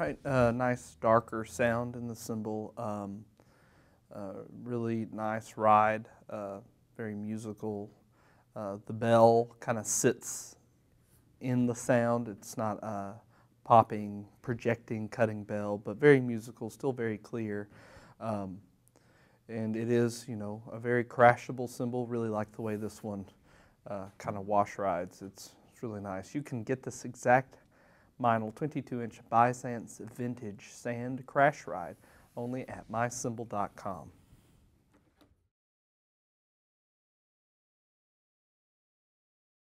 right? Nice darker sound in the cymbal. Really nice ride, very musical. The bell kind of sits in the sound. It's not popping, projecting, cutting bell, but very musical, still very clear. And it is, you know, a very crashable cymbal. Really like the way this one kind of wash rides. It's really nice. You can get this exact Meinl 22-inch Byzance vintage sand crash ride only at mycymbal.com.